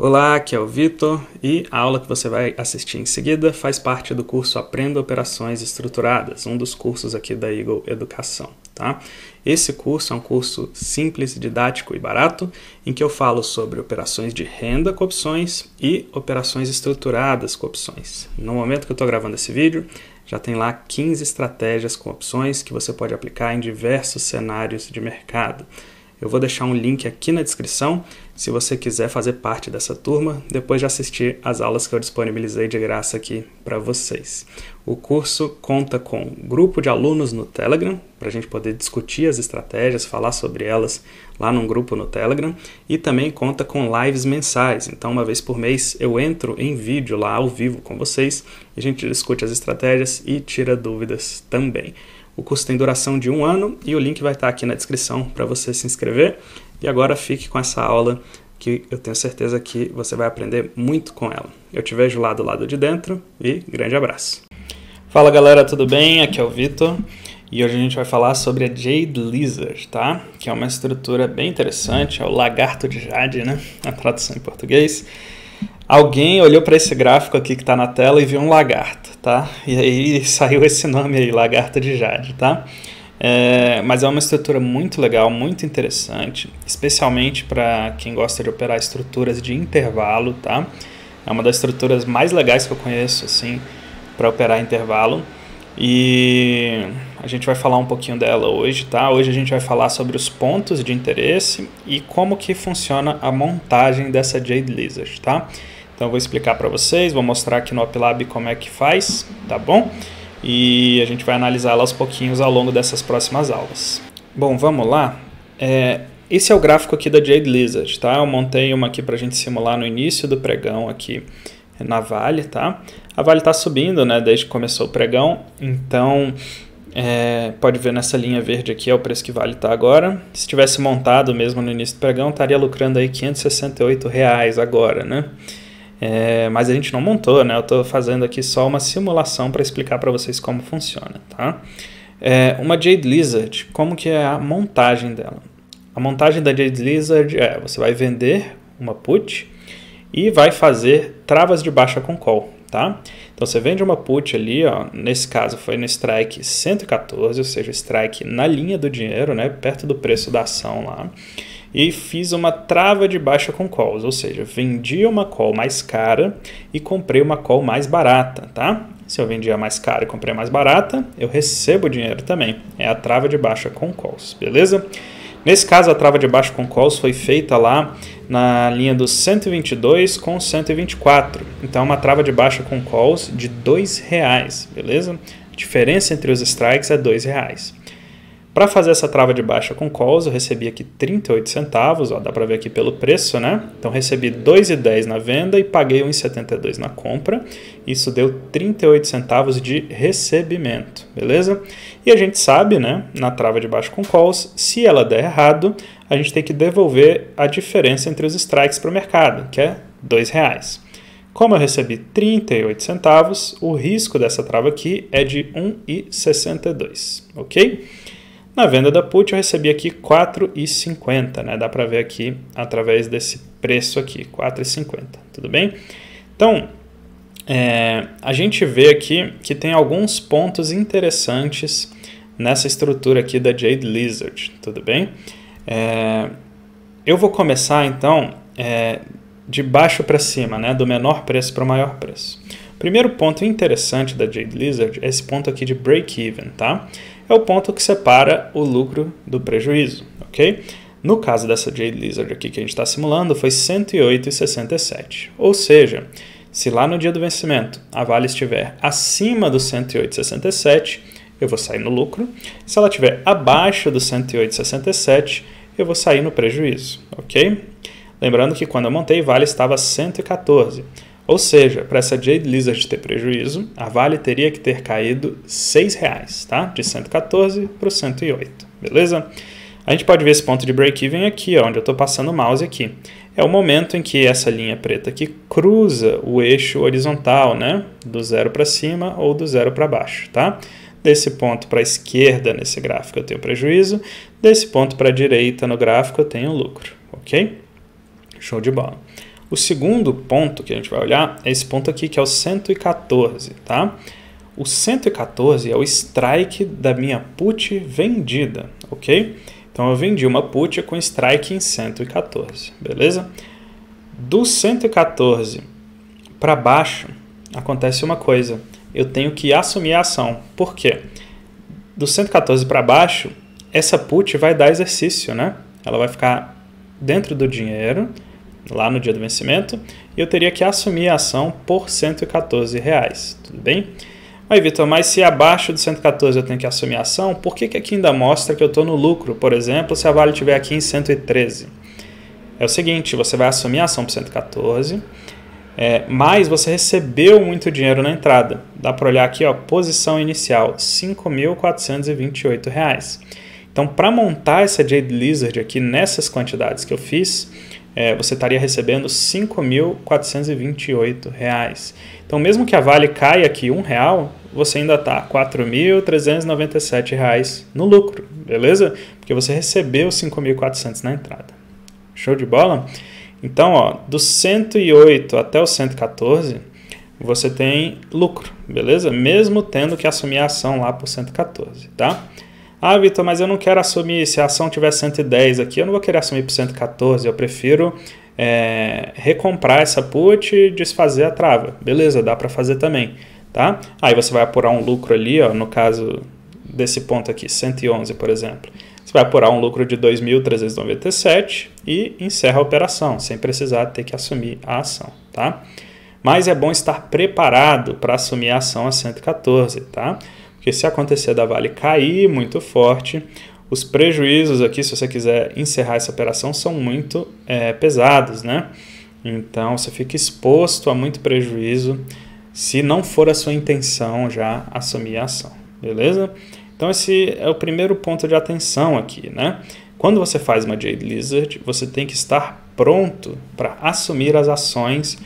Olá, aqui é o Vitor e a aula que você vai assistir em seguida faz parte do curso Aprenda Operações Estruturadas, um dos cursos aqui da Eagle Educação, tá? Esse curso é um curso simples, didático e barato, em que eu falo sobre operações de renda com opções e operações estruturadas com opções. No momento que eu estou gravando esse vídeo, já tem lá 15 estratégias com opções que você pode aplicar em diversos cenários de mercado. Eu vou deixar um link aqui na descrição, se você quiser fazer parte dessa turma, depois de assistir às aulas que eu disponibilizei de graça aqui para vocês. O curso conta com um grupo de alunos no Telegram, para a gente poder discutir as estratégias, falar sobre elas lá num grupo no Telegram, e também conta com lives mensais. Então, uma vez por mês, eu entro em vídeo lá ao vivo com vocês, e a gente discute as estratégias e tira dúvidas também. O curso tem duração de 1 ano e o link vai estar aqui na descrição para você se inscrever. E agora fique com essa aula que eu tenho certeza que você vai aprender muito com ela. Eu te vejo lá do lado de dentro e grande abraço. Fala galera, tudo bem? Aqui é o Vitor e hoje a gente vai falar sobre a Jade Lizard, tá? Que é uma estrutura bem interessante, é o lagarto de Jade, né? A tradução em português. Alguém olhou para esse gráfico aqui que está na tela e viu um lagarto, tá? E aí saiu esse nome aí, lagarto de Jade, tá? Mas é uma estrutura muito legal, muito interessante, especialmente para quem gosta de operar estruturas de intervalo, tá? É uma das estruturas mais legais que eu conheço, assim, para operar intervalo. E a gente vai falar um pouquinho dela hoje, tá? Hoje a gente vai falar sobre os pontos de interesse e como que funciona a montagem dessa Jade Lizard, tá? Então eu vou explicar para vocês, vou mostrar aqui no OpLab como é que faz, tá bom? E a gente vai analisar ela aos pouquinhos ao longo dessas próximas aulas. Bom, vamos lá. Esse é o gráfico aqui da Jade Lizard, tá? Eu montei uma aqui para a gente simular no início do pregão aqui na Vale, tá? A Vale está subindo, né? Desde que começou o pregão, então pode ver nessa linha verde aqui é o preço que Vale está agora. Se tivesse montado mesmo no início do pregão, estaria lucrando aí R$ 568 agora, né? Mas a gente não montou, né? Eu estou fazendo aqui só uma simulação para explicar para vocês como funciona, tá? Uma Jade Lizard, como que é a montagem dela? A montagem da Jade Lizard é, você vai vender uma put e vai fazer travas de baixa com call, tá? Então você vende uma put ali, ó, nesse caso foi no strike 114, ou seja, strike na linha do dinheiro, né, perto do preço da ação lá, e fiz uma trava de baixa com calls, ou seja, vendi uma call mais cara e comprei uma call mais barata, tá? Se eu vendi a mais cara e comprei a mais barata, eu recebo o dinheiro também, é a trava de baixa com calls, beleza? Nesse caso, a trava de baixa com calls foi feita lá na linha dos 122 com 124. Então, uma trava de baixa com calls de R$ 2, beleza? A diferença entre os strikes é R$ 2. Para fazer essa trava de baixa com calls, eu recebi aqui 38 centavos, ó, dá para ver aqui pelo preço, né? Então, recebi R$ 2,10 na venda e paguei R$ 1,72 na compra. Isso deu 38 centavos de recebimento, beleza? E a gente sabe, né, na trava de baixa com calls, se ela der errado, a gente tem que devolver a diferença entre os strikes para o mercado, que é R$ 2. Como eu recebi 38 centavos, o risco dessa trava aqui é de R$ 1,62, ok? Na venda da put eu recebi aqui R$ 4,50, né? Dá para ver aqui através desse preço aqui, R$ 4,50, tudo bem? Então, a gente vê aqui que tem alguns pontos interessantes nessa estrutura aqui da Jade Lizard, tudo bem? Eu vou começar, então, de baixo para cima, né? Do menor preço para o maior preço. O primeiro ponto interessante da Jade Lizard é esse ponto aqui de break-even, tá? É o ponto que separa o lucro do prejuízo, ok? No caso dessa Jade Lizard aqui que a gente está simulando, foi R$ 108,67. Ou seja, se lá no dia do vencimento a Vale estiver acima do 108,67, eu vou sair no lucro. Se ela estiver abaixo do 108,67, eu vou sair no prejuízo, ok? Lembrando que quando eu montei, Vale estava 114. Ou seja, para essa Jade Lizard ter prejuízo, a Vale teria que ter caído R$ 6,00, tá? De 114 para o 108, beleza? A gente pode ver esse ponto de break-even aqui, ó, onde eu estou passando o mouse aqui. É o momento em que essa linha preta aqui cruza o eixo horizontal, né? Do zero para cima ou do zero para baixo, tá? Desse ponto para a esquerda nesse gráfico eu tenho prejuízo, desse ponto para a direita no gráfico eu tenho lucro, ok? Show de bola. O segundo ponto que a gente vai olhar é esse ponto aqui, que é o 114, tá? O 114 é o strike da minha put vendida, ok? Então eu vendi uma put com strike em 114, beleza? Do 114 para baixo, acontece uma coisa. Eu tenho que assumir a ação. Por quê? Do 114 para baixo, essa put vai dar exercício, né? Ela vai ficar dentro do dinheiro, lá no dia do vencimento, e eu teria que assumir a ação por R$ 114, tudo bem? Aí, Vitor, mas se abaixo de 114 eu tenho que assumir a ação, por que aqui ainda mostra que eu estou no lucro? Por exemplo, se a Vale estiver aqui em 113. É o seguinte, você vai assumir a ação por 114, mas você recebeu muito dinheiro na entrada. Dá para olhar aqui, ó, posição inicial, R$ 5.428. Então, para montar essa Jade Lizard aqui nessas quantidades que eu fiz, você estaria recebendo R$ 5.428. Então, mesmo que a Vale caia aqui R$ 1,00, você ainda está R$ 4.397 no lucro, beleza? Porque você recebeu R$ 5.400 na entrada. Show de bola? Então, ó, do 108 até o 114, você tem lucro, beleza? Mesmo tendo que assumir a ação lá por 114, tá? Ah, Vitor, mas eu não quero assumir, se a ação tiver 110 aqui, eu não vou querer assumir por 114, eu prefiro recomprar essa put e desfazer a trava. Beleza, dá para fazer também, tá? Aí você vai apurar um lucro ali, ó, no caso desse ponto aqui, 111, por exemplo. Você vai apurar um lucro de 2.397 e encerra a operação, sem precisar ter que assumir a ação, tá? Mas é bom estar preparado para assumir a ação a 114, tá? Porque se acontecer da Vale cair muito forte, os prejuízos aqui, se você quiser encerrar essa operação, são muito pesados, né? Então, você fica exposto a muito prejuízo se não for a sua intenção já assumir a ação, beleza? Então, esse é o primeiro ponto de atenção aqui, né? Quando você faz uma Jade Lizard, você tem que estar pronto para assumir as ações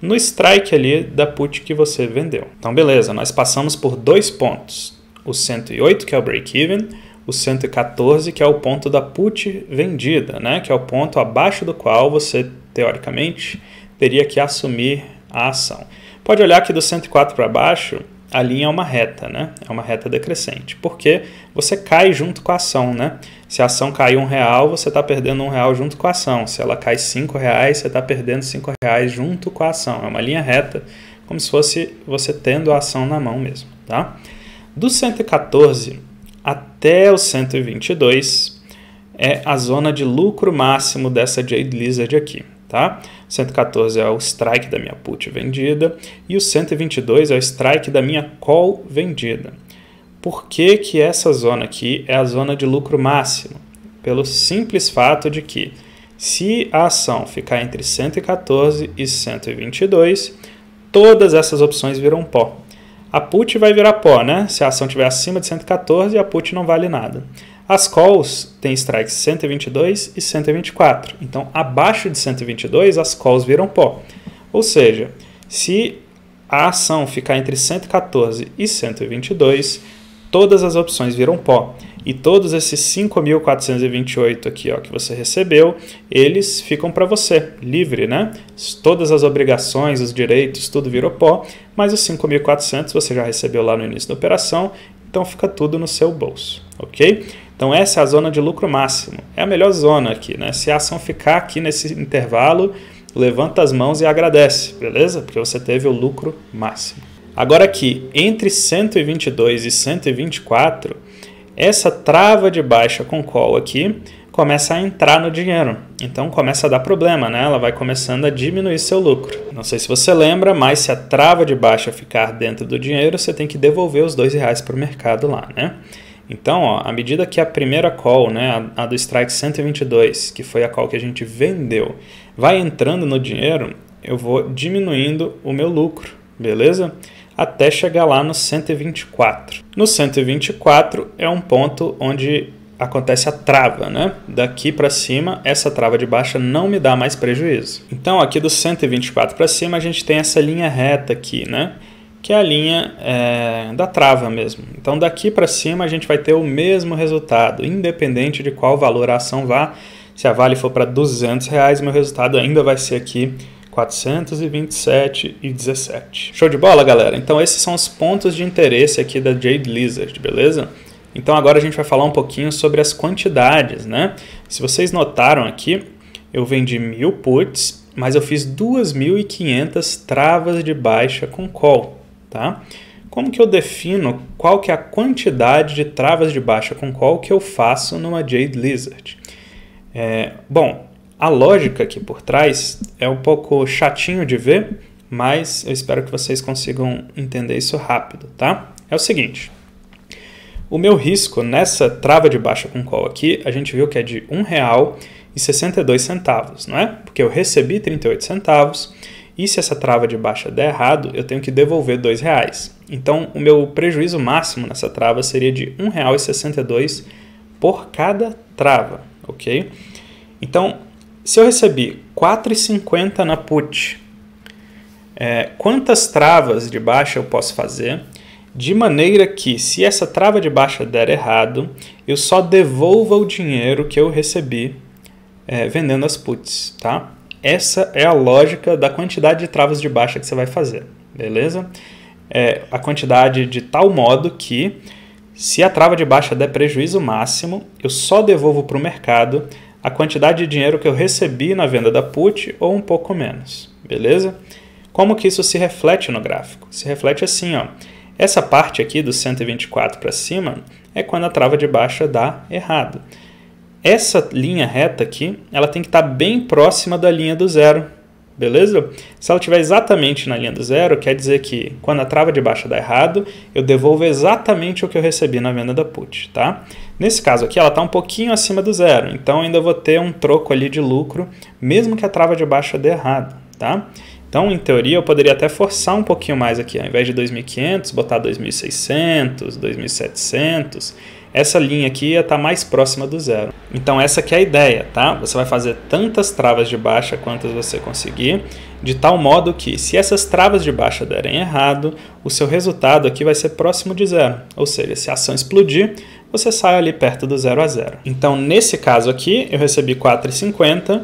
no strike ali da put que você vendeu. Então, beleza, nós passamos por dois pontos. O 108, que é o break-even, o 114, que é o ponto da put vendida, né? Que é o ponto abaixo do qual você, teoricamente, teria que assumir a ação. Pode olhar que do 104 para baixo, a linha é uma reta, né? É uma reta decrescente, porque você cai junto com a ação, né? Se a ação cai R$1,00, você está perdendo R$1,00 junto com a ação. Se ela cai R$5,00, você está perdendo R$5,00 junto com a ação. É uma linha reta, como se fosse você tendo a ação na mão mesmo, tá? Do 114 até o 122 é a zona de lucro máximo dessa Jade Lizard aqui, tá? 114 é o strike da minha put vendida e o 122 é o strike da minha call vendida. Por que que essa zona aqui é a zona de lucro máximo? Pelo simples fato de que se a ação ficar entre 114 e 122, todas essas opções viram pó. A put vai virar pó, né? Se a ação estiver acima de 114, a put não vale nada. As calls têm strikes 122 e 124. Então, abaixo de 122, as calls viram pó. Ou seja, se a ação ficar entre 114 e 122, todas as opções viram pó. E todos esses 5.428 aqui, ó, que você recebeu, eles ficam para você, livre, né? Todas as obrigações, os direitos, tudo virou pó, mas os 5.400 você já recebeu lá no início da operação, então fica tudo no seu bolso, ok? Então essa é a zona de lucro máximo, é a melhor zona aqui, né? Se a ação ficar aqui nesse intervalo, levanta as mãos e agradece, beleza? Porque você teve o lucro máximo. Agora aqui, entre 122 e 124, essa trava de baixa com call aqui começa a entrar no dinheiro. Então começa a dar problema, né? Ela vai começando a diminuir seu lucro. Não sei se você lembra, mas se a trava de baixa ficar dentro do dinheiro, você tem que devolver os R$2,00 para o mercado lá, né? Então, ó, à medida que a primeira call, né, a do strike 122, que foi a call que a gente vendeu, vai entrando no dinheiro, eu vou diminuindo o meu lucro, beleza? Até chegar lá no 124. No 124 é um ponto onde acontece a trava, né? Daqui para cima, essa trava de baixa não me dá mais prejuízo. Então, aqui do 124 para cima, a gente tem essa linha reta aqui, né? Que é a linha da trava mesmo. Então daqui para cima a gente vai ter o mesmo resultado, independente de qual valor a ação vá. Se a Vale for para R$200, meu resultado ainda vai ser aqui 427,17. Show de bola, galera? Então esses são os pontos de interesse aqui da Jade Lizard, beleza? Então agora a gente vai falar um pouquinho sobre as quantidades, né? Se vocês notaram aqui, eu vendi 1.000 puts, mas eu fiz 2.500 travas de baixa com call, tá? Como que eu defino qual que é a quantidade de travas de baixa com call que eu faço numa Jade Lizard? Bom, a lógica aqui por trás é um pouco chatinho de ver, mas eu espero que vocês consigam entender isso rápido, tá? É o seguinte, o meu risco nessa trava de baixa com call aqui, a gente viu que é de R$1,62, não é? Porque eu recebi 38 centavos, e se essa trava de baixa der errado, eu tenho que devolver R$2. Então, o meu prejuízo máximo nessa trava seria de R$1,62 por cada trava, ok? Então, se eu recebi R$4,50 na put, quantas travas de baixa eu posso fazer? De maneira que, se essa trava de baixa der errado, eu só devolva o dinheiro que eu recebi vendendo as puts, tá? Essa é a lógica da quantidade de travas de baixa que você vai fazer, beleza? A quantidade de tal modo que, se a trava de baixa der prejuízo máximo, eu só devolvo para o mercado a quantidade de dinheiro que eu recebi na venda da put ou um pouco menos, beleza? Como que isso se reflete no gráfico? Se reflete assim, ó. Essa parte aqui do 124 para cima é quando a trava de baixa dá errado. Essa linha reta aqui, ela tem que estar bem próxima da linha do zero, beleza? Se ela estiver exatamente na linha do zero, quer dizer que quando a trava de baixa dá errado, eu devolvo exatamente o que eu recebi na venda da put, tá? Nesse caso aqui, ela está um pouquinho acima do zero, então ainda vou ter um troco ali de lucro, mesmo que a trava de baixa dê errado, tá? Então, em teoria, eu poderia até forçar um pouquinho mais aqui, ó. Ao invés de 2.500, botar 2.600, 2.700... Essa linha aqui ia estar mais próxima do zero. Então essa que é a ideia, tá? Você vai fazer tantas travas de baixa quantas você conseguir, de tal modo que, se essas travas de baixa derem errado, o seu resultado aqui vai ser próximo de zero. Ou seja, se a ação explodir, você sai ali perto do 0 a 0. Então nesse caso aqui, eu recebi 4,50,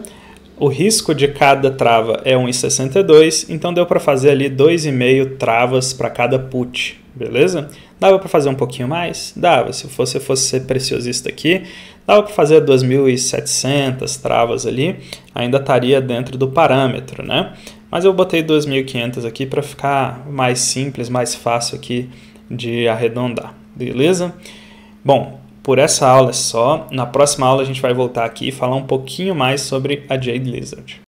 o risco de cada trava é 1,62, então deu para fazer ali 2,5 travas para cada put, beleza? Dava para fazer um pouquinho mais? Dava. Se você fosse ser preciosista aqui, dava para fazer 2.700 travas ali, ainda estaria dentro do parâmetro, né? Mas eu botei 2.500 aqui para ficar mais simples, mais fácil aqui de arredondar, beleza? Bom, por essa aula é só. Na próxima aula a gente vai voltar aqui e falar um pouquinho mais sobre a Jade Lizard.